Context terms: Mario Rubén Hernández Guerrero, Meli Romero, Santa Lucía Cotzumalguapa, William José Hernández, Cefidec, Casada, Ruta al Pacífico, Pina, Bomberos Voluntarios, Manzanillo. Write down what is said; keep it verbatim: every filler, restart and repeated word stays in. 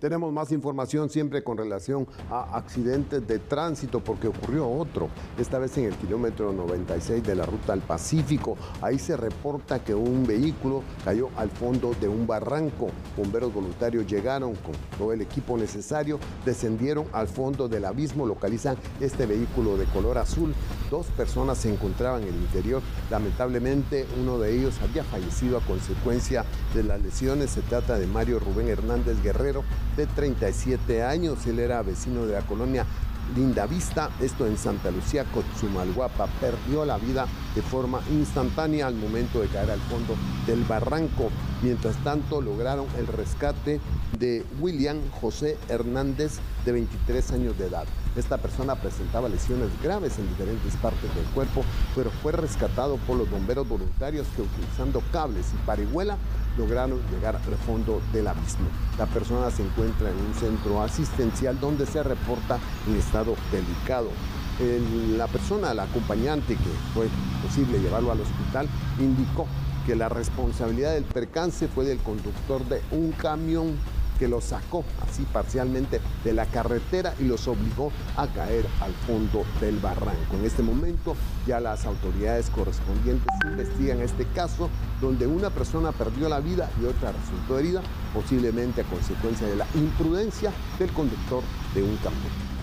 Tenemos más información siempre con relación a accidentes de tránsito, porque ocurrió otro, esta vez en el kilómetro noventa y seis de la Ruta al Pacífico. Ahí se reporta que un vehículo cayó al fondo de un barranco. Bomberos voluntarios llegaron con todo el equipo necesario, descendieron al fondo del abismo, localizan este vehículo de color azul. Dos personas se encontraban en el interior. Lamentablemente, uno de ellos había fallecido a consecuencia de las lesiones. Se trata de Mario Rubén Hernández Guerrero, de treinta y siete años. Él era vecino de la colonia Linda Vista, esto en Santa Lucía Cotzumalguapa. Perdió la vida de forma instantánea al momento de caer al fondo del barranco. Mientras tanto, lograron el rescate de William José Hernández, de veintitrés años de edad. Esta persona presentaba lesiones graves en diferentes partes del cuerpo, pero fue rescatado por los bomberos voluntarios que, utilizando cables y parihuela, lograron llegar al fondo del abismo. La persona se encuentra en un centro asistencial donde se reporta en estado delicado. El, la persona, la acompañante que fue posible llevarlo al hospital, indicó que la responsabilidad del percance fue del conductor de un camión que lo sacó así parcialmente de la carretera y los obligó a caer al fondo del barranco. En este momento ya las autoridades correspondientes investigan este caso, donde una persona perdió la vida y otra resultó herida, posiblemente a consecuencia de la imprudencia del conductor de un camión.